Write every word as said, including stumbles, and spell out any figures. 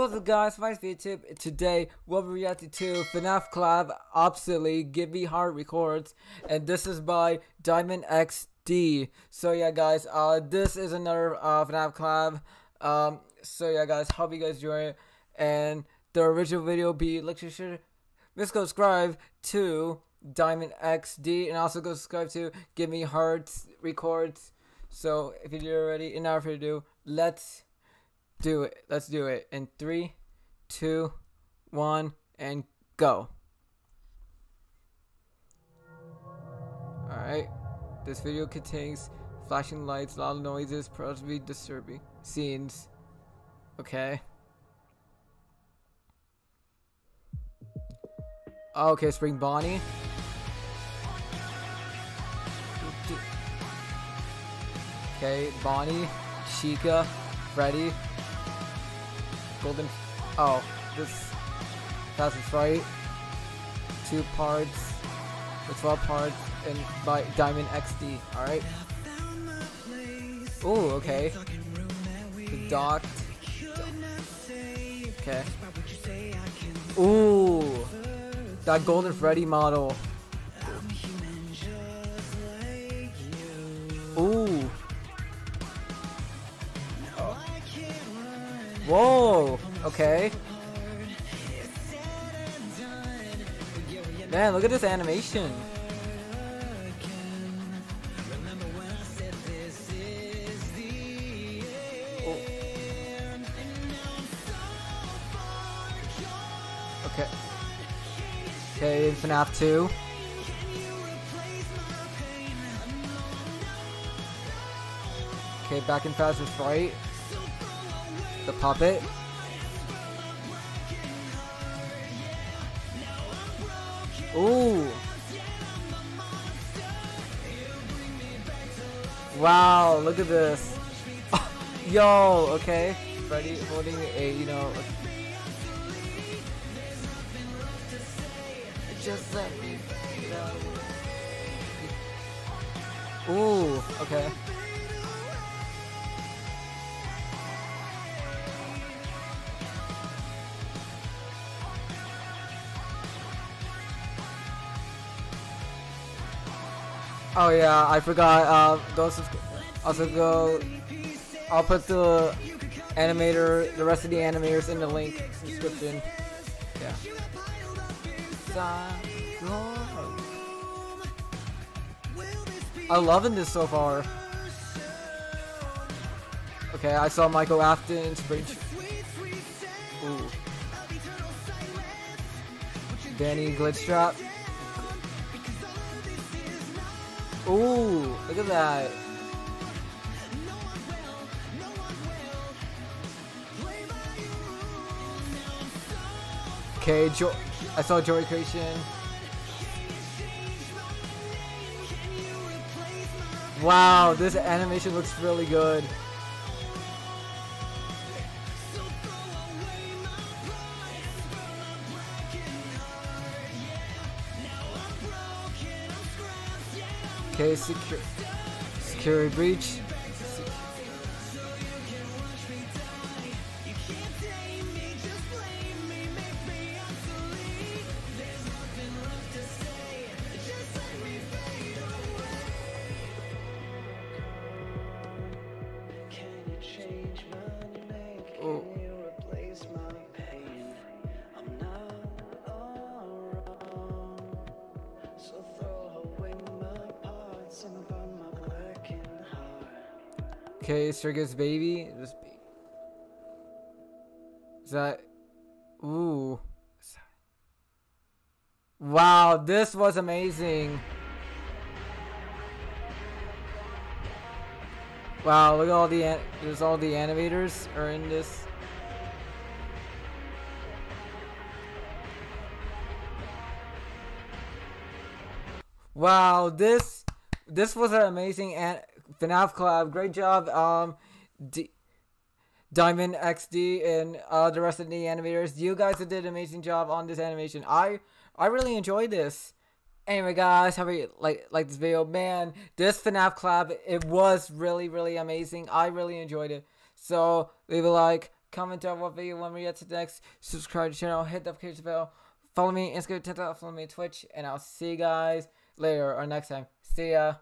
What's up guys, my video tip today, we'll be reacting to FNAF collab, Obsolete, Give Me Heart Records, and this is by Diamond X D. So yeah guys, uh, this is another uh, FNAF collab, um, so yeah guys, hope you guys enjoy it, and the original video be, like, sure, let's go subscribe to Diamond X D, and also go subscribe to Give Me Heart Records. So if you do already, and now if you do, let's do it. Let's do it in three, two, one, and go. Alright. This video contains flashing lights, loud noises, possibly disturbing scenes. Okay. Okay, Spring Bonnie. Okay, Bonnie, Chica, Freddy. Golden, oh, this Fazbear's Fright, two parts, the twelve parts, and by Diamond X D, alright? Ooh, okay. The docked, okay. Ooh, that Golden Freddy model. Ooh. Whoa, okay. Man, look at this animation. Oh. Okay. Okay, in FNAF two. Okay, back in Fazbear's Fright. The puppet. Ooh. Wow, look at this. Oh, yo, okay. Freddy holding a, you know. Just let me know. Ooh, okay. Oh yeah, I forgot, uh, go subscribe, also go, I'll put the animator, the rest of the animators in the link description, yeah. I'm loving this so far. Okay, I saw Michael Afton, Spring, ooh, Danny Glitchtrap. Ooh, look at that. Okay, Joy, I saw Joy Creation. Wow, this animation looks really good. Okay, secure, security breach. Oh. Okay, Circus Baby. This be is that. Ooh. Wow, this was amazing. Wow, look at all the an there's all the animators are in this. Wow, this this was an amazing an FNAF collab. Great job, um, D Diamond X D and uh, the rest of the animators. You guys did an amazing job on this animation. I I really enjoyed this. Anyway, guys, hope you like like this video. Man, this FNAF collab, it was really really amazing. I really enjoyed it. So leave a like, comment down what video you want me to get to next, subscribe to the channel, hit the notification bell, follow me Instagram, TikTok, follow me Twitch, and I'll see you guys later or next time. See ya.